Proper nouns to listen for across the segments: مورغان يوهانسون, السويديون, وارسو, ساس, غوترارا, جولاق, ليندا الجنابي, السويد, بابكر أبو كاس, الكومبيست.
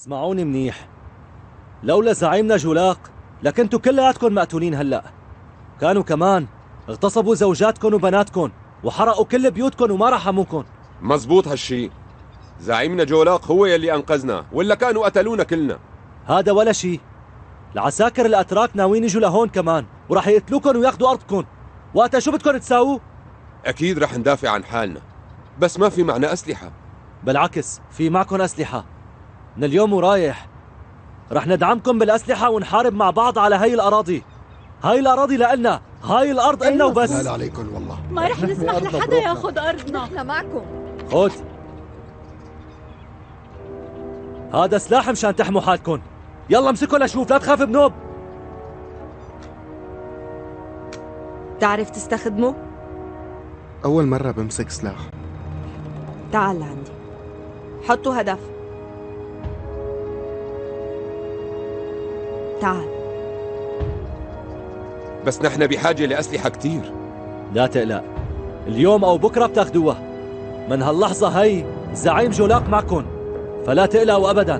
اسمعوني منيح، لولا زعيمنا جولاق لكنتوا كلياتكم مقتولين هلا. كانوا كمان اغتصبوا زوجاتكم وبناتكم وحرقوا كل بيوتكم وما رحموكم. مزبوط هالشي، زعيمنا جولاق هو يلي انقذنا، ولا كانوا قتلونا كلنا. هذا ولا شي، العساكر الاتراك ناويين يجوا لهون كمان وراح يقتلوكم وياخذوا ارضكم. وقتها شو بدكم تساووا؟ اكيد رح ندافع عن حالنا، بس ما في معنا اسلحه. بالعكس، في معكم اسلحه. من اليوم ورايح رح ندعمكم بالاسلحه ونحارب مع بعض على هاي الاراضي. هاي الاراضي لنا، هاي الارض النا وبس. لا عليكم والله، ما رح نسمح لحدا ياخذ ارضنا. نحن معكم. خذ هذا سلاح مشان تحموا حالكم. يلا امسكوا لشوف، لا تخاف بنوب. بتعرف تستخدمه؟ أول مرة بمسك سلاح. تعال لعندي، حطوا هدف. تعال. بس نحن بحاجة لأسلحة كتير. لا تقلق، اليوم أو بكرة بتاخدوها. من هاللحظة هي الزعيم جولاق معكم، فلا تقلقوا أبدا.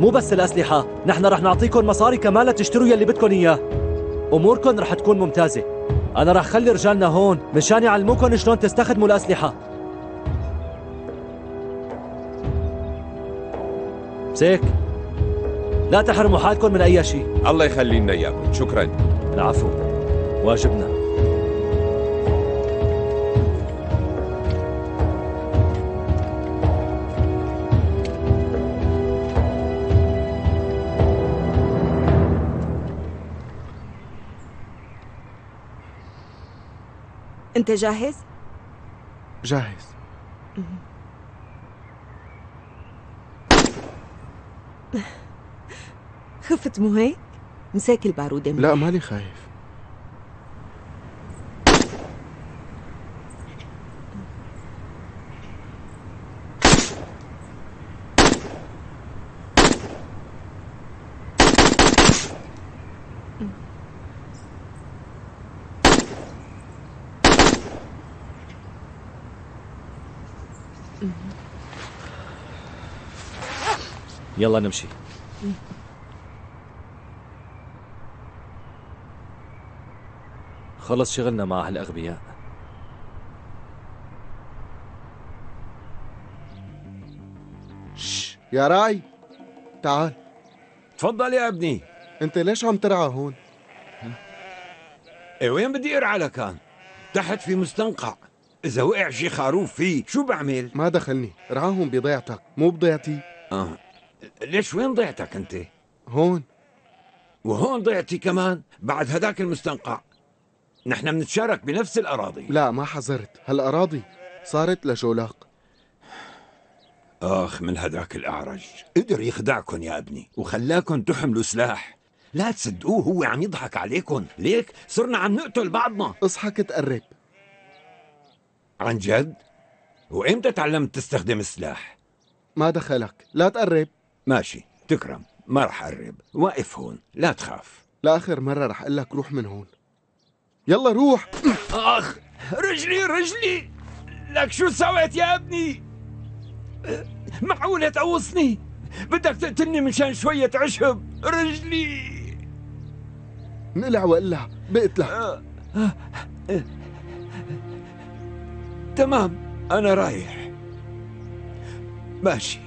مو بس الأسلحة، نحن رح نعطيكم مصاري كمان لتشتروا يلي بدكم إياه. أموركم رح تكون ممتازة. أنا رح خلي رجالنا هون مشان يعلموكم شلون تستخدموا الأسلحة. مسك، لا تحرموا حالكم من أي شيء. الله يخلينا إياكم، شكراً. العفو، واجبنا. أنت جاهز؟ جاهز. خفت مو هيك؟ مساك البارودة. لا مالي خايف. يلا نمشي. خلص شغلنا مع هالأغبياء. شش يا راعي، تعال. تفضل يا ابني. انت ليش عم ترعى هون؟ ايه وين بدي ارعى لكان؟ تحت في مستنقع، إذا وقع شي خروف فيه شو بعمل؟ ما دخلني، رعاهم بضيعتك مو بضيعتي. ليش وين ضيعتك أنت؟ هون. وهون ضيعتي كمان بعد هداك المستنقع. نحن بنتشارك بنفس الأراضي. لا ما حزرت، هالأراضي صارت لجولاق. آخ من هداك الأعرج، قدر يخدعكن يا ابني وخلاكن تحملوا سلاح. لا تصدقوه، هو عم يضحك عليكن، ليك صرنا عم نقتل بعضنا. اصحك تقرب. عن جد؟ وإمتى تعلمت تستخدم السلاح؟ ما دخلك، لا تقرب. ماشي، تكرم، ما رح أقرب، واقف هون، لا تخاف. لآخر مرة رح أقول لك روح من هون. يلا روح. آخ، رجلي رجلي، لك شو سويت يا ابني؟ معقولة تقوصني؟ بدك تقتلني مشان شوية عشب؟ رجلي. نقلع وإلا بقتلك. تمام، أنا رايح. ماشي.